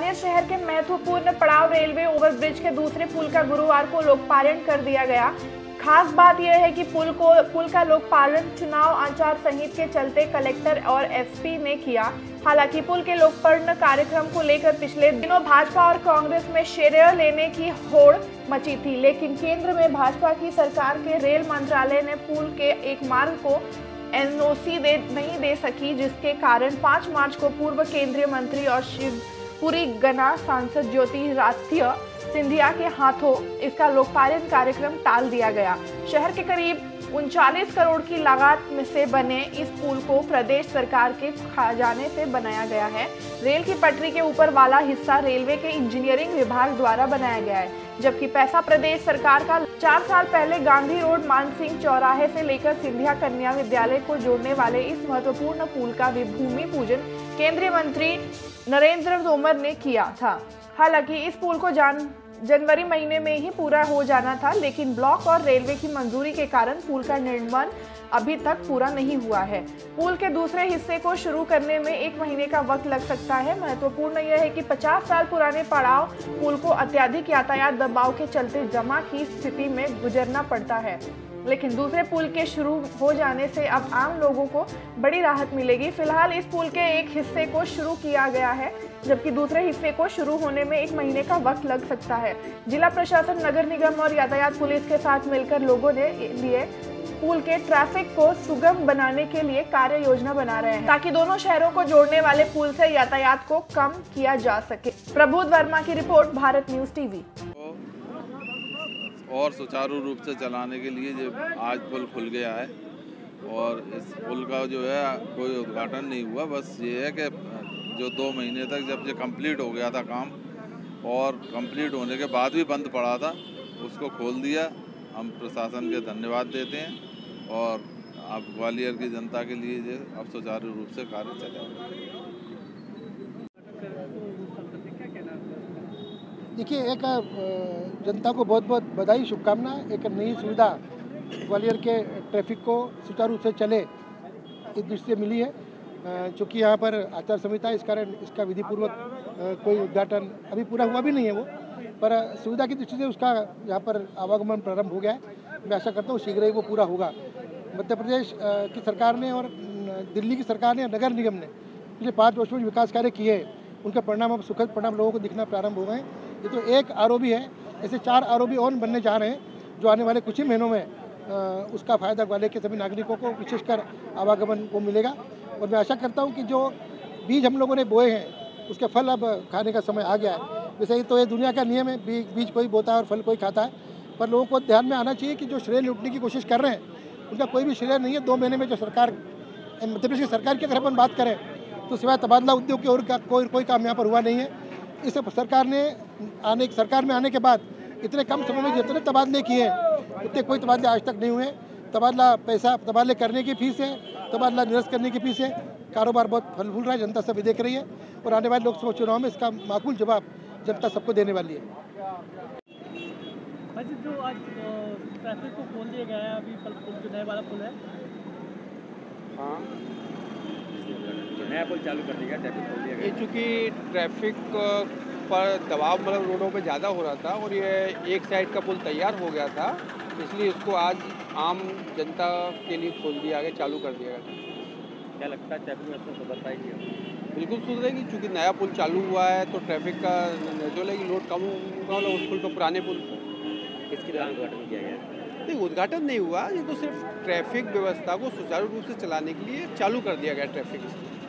ग्वालियर शहर के महत्वपूर्ण पड़ाव रेलवे ओवरब्रिज के दूसरे पुल का गुरुवार को लोकपालन कर दिया गया। खास बात यह है कि पुल का लोकपालन चुनाव आचार संहिता के चलते कलेक्टर और एसपी ने किया। हालांकि पुल के लोकपालन कार्यक्रम को लेकर पिछले दिनों भाजपा और कांग्रेस में श्रेय लेने की होड़ मची थी, लेकिन केंद्र में भाजपा की सरकार के रेल मंत्रालय ने पुल के एक मार्ग को एनओसी नहीं दे सकी, जिसके कारण 5 मार्च को पूर्व केंद्रीय मंत्री और शिवपुरी गना सांसद ज्योतिरादित्य सिंधिया के हाथों इसका लोकपालन कार्यक्रम टाल दिया गया। शहर के करीब 39 करोड़ की लागत में से बने इस पुल को प्रदेश सरकार के खजाने से बनाया गया है। रेल की पटरी के ऊपर वाला हिस्सा रेलवे के इंजीनियरिंग विभाग द्वारा बनाया गया है, जबकि पैसा प्रदेश सरकार का 4 साल पहले गांधी रोड मानसिंह चौराहे से लेकर सिंधिया कन्या विद्यालय को जोड़ने वाले इस महत्वपूर्ण पुल का भूमि पूजन केंद्रीय मंत्री नरेंद्र तोमर ने किया था। हालांकि इस पुल को जनवरी महीने में ही पूरा हो जाना था, लेकिन ब्लॉक और रेलवे की मंजूरी के कारण पुल का निर्माण अभी तक पूरा नहीं हुआ है। पुल के दूसरे हिस्से को शुरू करने में 1 महीने का वक्त लग सकता है। महत्वपूर्ण यह है कि 50 साल पुराने पड़ाव पुल को अत्यधिक यातायात दबाव के चलते जमा की स्थिति में गुजरना पड़ता है, लेकिन दूसरे पुल के शुरू हो जाने से अब आम लोगों को बड़ी राहत मिलेगी। फिलहाल इस पुल के एक हिस्से को शुरू किया गया है, जबकि दूसरे हिस्से को शुरू होने में 1 महीने का वक्त लग सकता है। जिला प्रशासन, नगर निगम और यातायात पुलिस के साथ मिलकर लोगों ने लिए पुल के ट्रैफिक को सुगम बनाने के लिए कार्य योजना बना रहे हैं, ताकि दोनों शहरों को जोड़ने वाले पुल से यातायात को कम किया जा सके। प्रबुद्ध वर्मा की रिपोर्ट, भारत न्यूज टीवी। और सुचारू रूप से चलाने के लिए जो आज पुल खुल गया है, और इस पुल का जो है कोई उद्घाटन नहीं हुआ, बस ये है कि जो 2 महीने तक जब ये कंप्लीट हो गया था काम, और कंप्लीट होने के बाद भी बंद पड़ा था, उसको खोल दिया। हम प्रशासन के धन्यवाद देते हैं, और अब ग्वालियर की जनता के लिए ये अब सुचारू रूप से कार्य चलेगा। देखिए, एक जनता को बहुत बहुत बधाई, शुभकामनाएं। एक नई सुविधा ग्वालियर के ट्रैफिक को सुचारू से चले इस दृष्टि से मिली है। चूँकि यहाँ पर आचार संहिता, इस कारण इसका विधिपूर्वक कोई उद्घाटन अभी पूरा हुआ भी नहीं है, वो पर सुविधा की दृष्टि से उसका यहाँ पर आवागमन प्रारंभ हो गया है। मैं आशा करता हूँ शीघ्र ही वो पूरा होगा। मध्य प्रदेश की सरकार ने और दिल्ली की सरकार ने, नगर निगम ने पिछले 5 वर्षों में विकास कार्य किए हैं, उनका परिणाम अब सुखद परिणाम लोगों को दिखना प्रारंभ हो गए हैं। ये तो एक आरओबी है, ऐसे 4 आरओबी और बनने जा रहे हैं, जो आने वाले कुछ ही महीनों में उसका फ़ायदा ग्वालियर के सभी नागरिकों को, विशेषकर आवागमन को मिलेगा। और मैं आशा करता हूँ कि जो बीज हम लोगों ने बोए हैं उसके फल अब खाने का समय आ गया है। वैसे ही तो ये दुनिया का नियम है, बीज कोई बोता है और फल कोई खाता है, पर लोगों को ध्यान में आना चाहिए कि जो श्रेय लूटने की कोशिश कर रहे हैं उनका कोई भी श्रेय नहीं है। 2 महीने में जो सरकार, मध्य प्रदेश की सरकार की अगर अपन बात करें तो सिवाय तबादला उद्योग के और कोई काम यहाँ पर हुआ नहीं है। इस सरकार में आने के बाद इतने कम समय में जितने तबादले किए हैं उतने कोई तबादले आज तक नहीं हुए। तबादले करने की फीस है, तबादला निरस्त करने की फीस है। कारोबार बहुत फल फूल रहा है, जनता सभी देख रही है, और आने वाले लोकसभा चुनाव में इसका माकूल जवाब जनता सबको देने वाली है। जो आज ट्रैफिक को खोल दिया गया है, अभी जो नया वाला पुल है, नया पुल चालू कर दिया, ट्रैफिक खोल दिया गया, चूँकि ट्रैफिक पर दबाव मतलब रोडों पे ज़्यादा हो रहा था, और ये एक साइड का पुल तैयार हो गया था, इसलिए इसको आज आम जनता के लिए खोल दिया गया, चालू कर दिया गया। क्या लगता है ट्रैफिक में इसमें सुधर पाएगी? बिल्कुल सुधरेगी, चूँकि नया पुल चालू हुआ है तो ट्रैफिक का जो लेगी लोड कम होगा उस पुल पर। पुराने पुल इसके दौरान उद्घाटन किया गया नहीं, उद्घाटन नहीं हुआ, ये तो सिर्फ ट्रैफिक व्यवस्था को सुचारू रूप से चलाने के लिए चालू कर दिया गया ट्रैफिक।